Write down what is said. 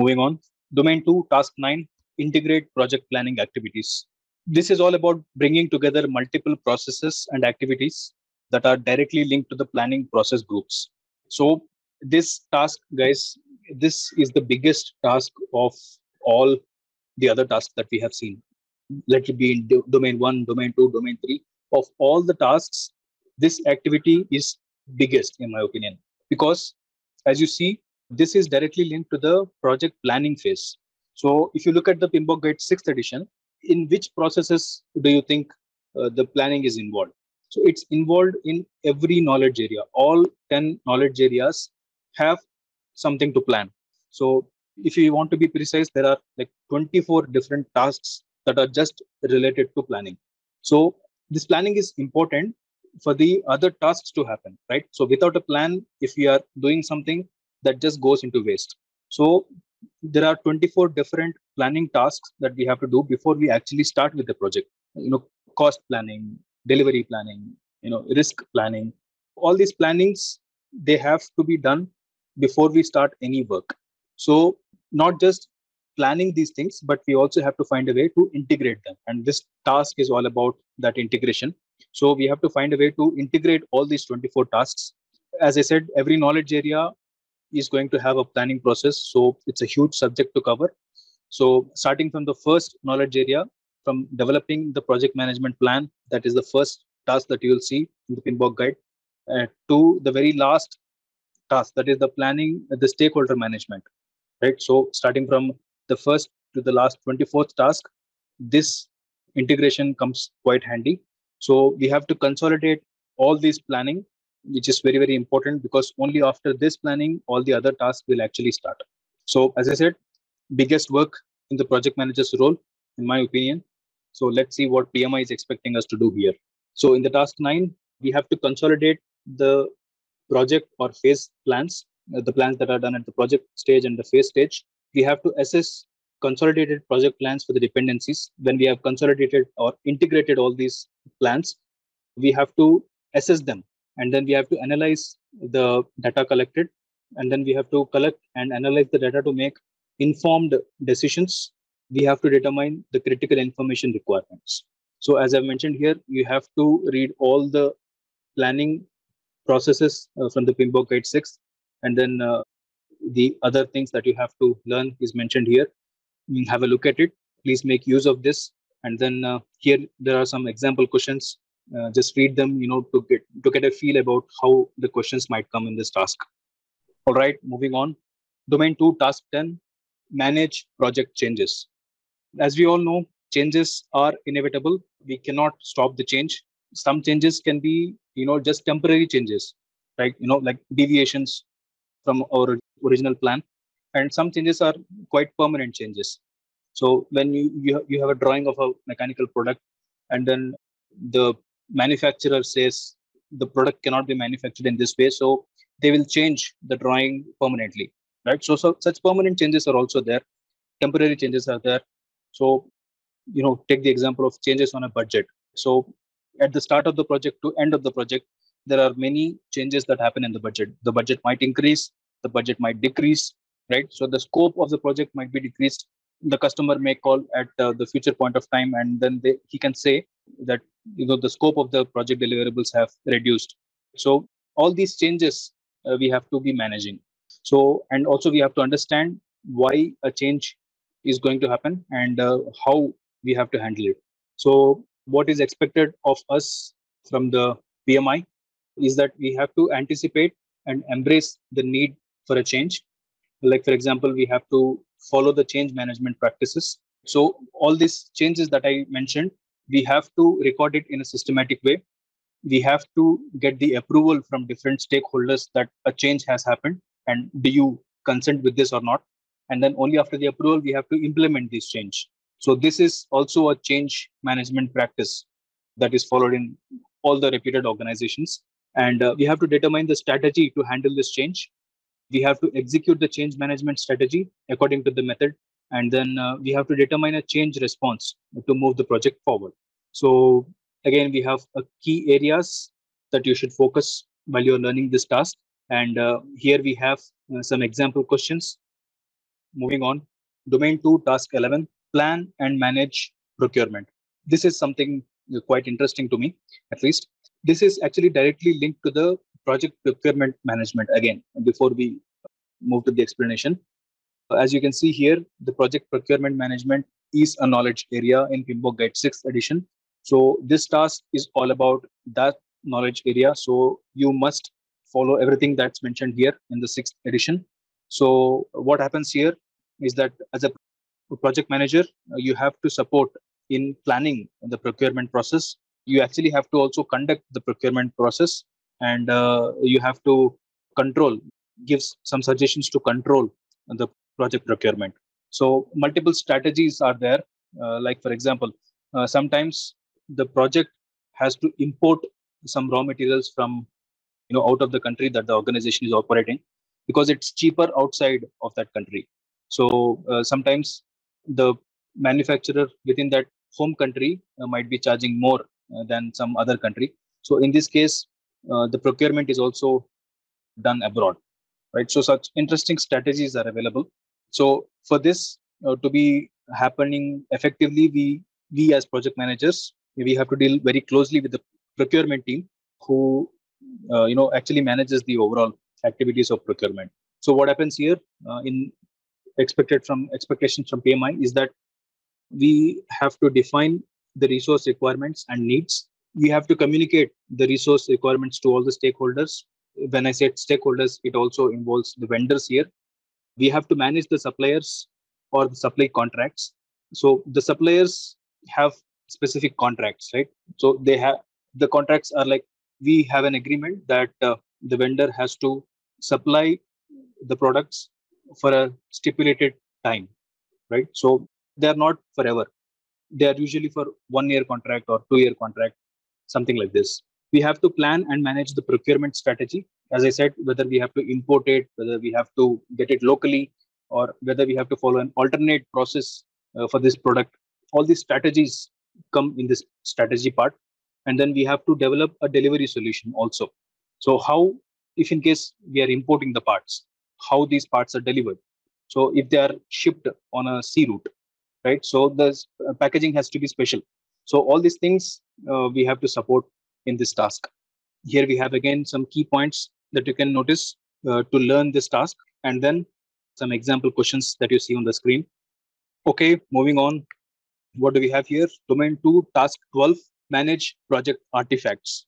Moving on, domain 2, task 9, integrate project planning activities. This is all about bringing together multiple processes and activities that are directly linked to the planning process groups. So this task, guys, this is the biggest task of all the other tasks that we have seen. Let it be in domain 1, domain 2, domain 3. Of all the tasks, this activity is biggest in my opinion, because as you see, this is directly linked to the project planning phase. So if you look at the PMBOK Guide 6th edition, in which processes do you think the planning is involved? So it's involved in every knowledge area. All 10 knowledge areas have something to plan. So if you want to be precise, there are like 24 different tasks that are just related to planning. So this planning is important for the other tasks to happen, right? So without a plan, if we are doing something, that just goes into waste. So there are 24 different planning tasks that we have to do before we actually start with the project. You know, cost planning, delivery planning, you know, risk planning. All these plannings, they have to be done before we start any work. So not just planning these things, but we also have to find a way to integrate them. And this task is all about that integration. So we have to find a way to integrate all these 24 tasks. As I said, every knowledge area is going to have a planning process. So it's a huge subject to cover. So starting from the first knowledge area, from developing the project management plan, that is the first task that you will see in the PMBOK Guide, to the very last task, that is the planning, the stakeholder management, right? So starting from the first to the last 24th task, this integration comes quite handy. So we have to consolidate all these planning, which is very, very important, because only after this planning, all the other tasks will actually start. So as I said, biggest work in the project manager's role, in my opinion. So let's see what PMI is expecting us to do here. So in the task 9, we have to consolidate the project or phase plans, the plans that are done at the project stage and the phase stage. We have to assess consolidated project plans for the dependencies. When we have consolidated or integrated all these plans, we have to assess them. And then we have to analyze the data collected, and then we have to collect and analyze the data to make informed decisions. We have to determine the critical information requirements. So as I've mentioned here, you have to read all the planning processes from the PMBOK Guide 6, and then the other things that you have to learn is mentioned here. You have a look at it. Please make use of this. And then here there are some example questions. Just read them, you know, to get a feel about how the questions might come in this task. All right, moving on. Domain 2, task 10, manage project changes. As we all know, changes are inevitable. We cannot stop the change. Some changes can be, you know, just temporary changes, right? You know, like deviations from our original plan. And some changes are quite permanent changes. So when you have a drawing of a mechanical product, and then the manufacturer says the product cannot be manufactured in this way, so they will change the drawing permanently, right? So such permanent changes are also there. Temporary changes are there. So, you know, take the example of changes on a budget. So at the start of the project to end of the project, there are many changes that happen in the budget. The budget might increase, the budget might decrease, right? So the scope of the project might be decreased. The customer may call at the future point of time, and then he can say that, you know, the scope of the project deliverables have reduced. So all these changes we have to be managing. So, and also we have to understand why a change is going to happen and how we have to handle it. So what is expected of us from the PMI is that we have to anticipate and embrace the need for a change. Like, for example, we have to follow the change management practices. So all these changes that I mentioned, we have to record it in a systematic way. We have to get the approval from different stakeholders that a change has happened and do you consent with this or not? And then only after the approval, we have to implement this change. So this is also a change management practice that is followed in all the reputed organizations. And we have to determine the strategy to handle this change. We have to execute the change management strategy according to the method. And then we have to determine a change response to move the project forward. So again, we have key areas that you should focus while you're learning this task. And here we have some example questions. Moving on, domain 2, task 11, plan and manage procurement. This is something quite interesting to me, at least. This is actually directly linked to the project procurement management again, before we move to the explanation. As you can see here, the project procurement management is a knowledge area in PMBOK Guide 6th edition. So this task is all about that knowledge area. So you must follow everything that's mentioned here in the 6th edition. So what happens here is that as a project manager, you have to support in planning the procurement process. You actually have to also conduct the procurement process, and you have to control, give some suggestions to control the project procurement. So multiple strategies are there. Like for example, sometimes the project has to import some raw materials from out of the country that the organization is operating, because it's cheaper outside of that country. So sometimes the manufacturer within that home country might be charging more than some other country. So in this case, the procurement is also done abroad, right? So such interesting strategies are available. So for this to be happening effectively, we as project managers, we have to deal very closely with the procurement team, who actually manages the overall activities of procurement. So what happens here in expectations from PMI is that we have to define the resource requirements and needs. We have to communicate the resource requirements to all the stakeholders. When I said stakeholders, it also involves the vendors here. We have to manage the suppliers or the supply contracts. So the suppliers have specific contracts, right? So they have, the contracts are like, we have an agreement that the vendor has to supply the products for a stipulated time, right? So they're not forever. They are usually for 1-year contract or 2-year contract, something like this. We have to plan and manage the procurement strategy. As I said, whether we have to import it, whether we have to get it locally, or whether we have to follow an alternate process for this product. All these strategies come in this strategy part. And then we have to develop a delivery solution also. So how, if in case we are importing the parts, how these parts are delivered. So if they are shipped on a sea route, right? So the packaging has to be special. So all these things we have to support in this task. Here we have again some key points that you can notice to learn this task, and then some example questions that you see on the screen. Okay, moving on. What do we have here? Domain 2, task 12, manage project artifacts.